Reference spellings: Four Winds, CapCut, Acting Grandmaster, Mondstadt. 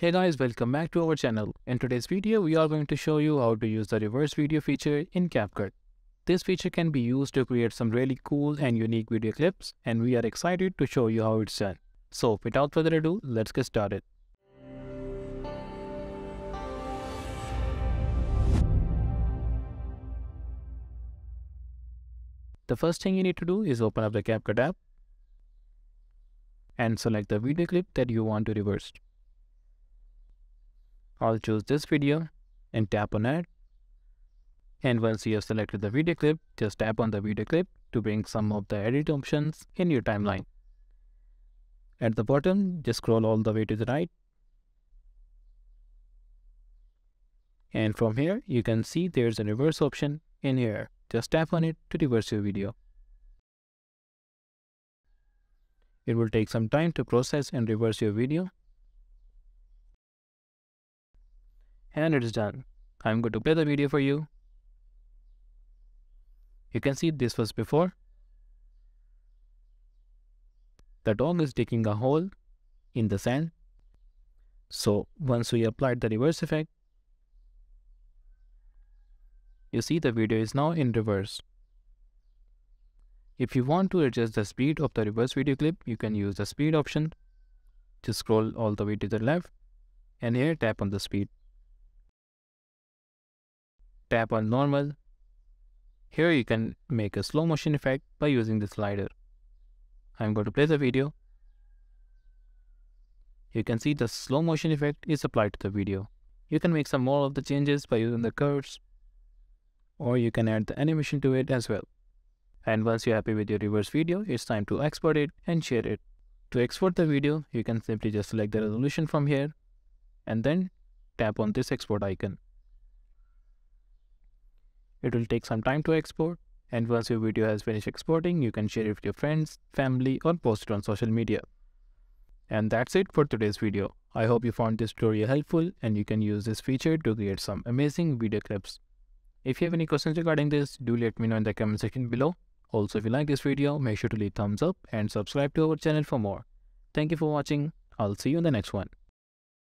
Hey guys, welcome back to our channel. In today's video, we are going to show you how to use the reverse video feature in CapCut. This feature can be used to create some really cool and unique video clips, and we are excited to show you how it's done. So without further ado, let's get started. The first thing you need to do is open up the CapCut app and select the video clip that you want to reverse. I'll choose this video and tap on it. And once you have selected the video clip, just tap on the video clip to bring some of the edit options in your timeline. At the bottom, just scroll all the way to the right. And from here, you can see there's a reverse option in here. Just tap on it to reverse your video. It will take some time to process and reverse your video. And it is done. I'm going to play the video for you. You can see this was before. The dog is digging a hole in the sand. So once we applied the reverse effect, you see the video is now in reverse. If you want to adjust the speed of the reverse video clip, you can use the speed option. Just scroll all the way to the left and here tap on the speed. Tap on normal. Here you can make a slow motion effect by using the slider. I'm going to play the video. You can see the slow motion effect is applied to the video. You can make some more of the changes by using the curves, or you can add the animation to it as well. And once you're happy with your reverse video, it's time to export it and share it. To export the video, you can simply just select the resolution from here and then tap on this export icon. It will take some time to export, and once your video has finished exporting, you can share it with your friends, family, or post it on social media. And that's it for today's video. I hope you found this tutorial helpful and you can use this feature to create some amazing video clips. If you have any questions regarding this, do let me know in the comment section below. Also, if you like this video, make sure to leave thumbs up and subscribe to our channel for more. Thank you for watching. I'll see you in the next one.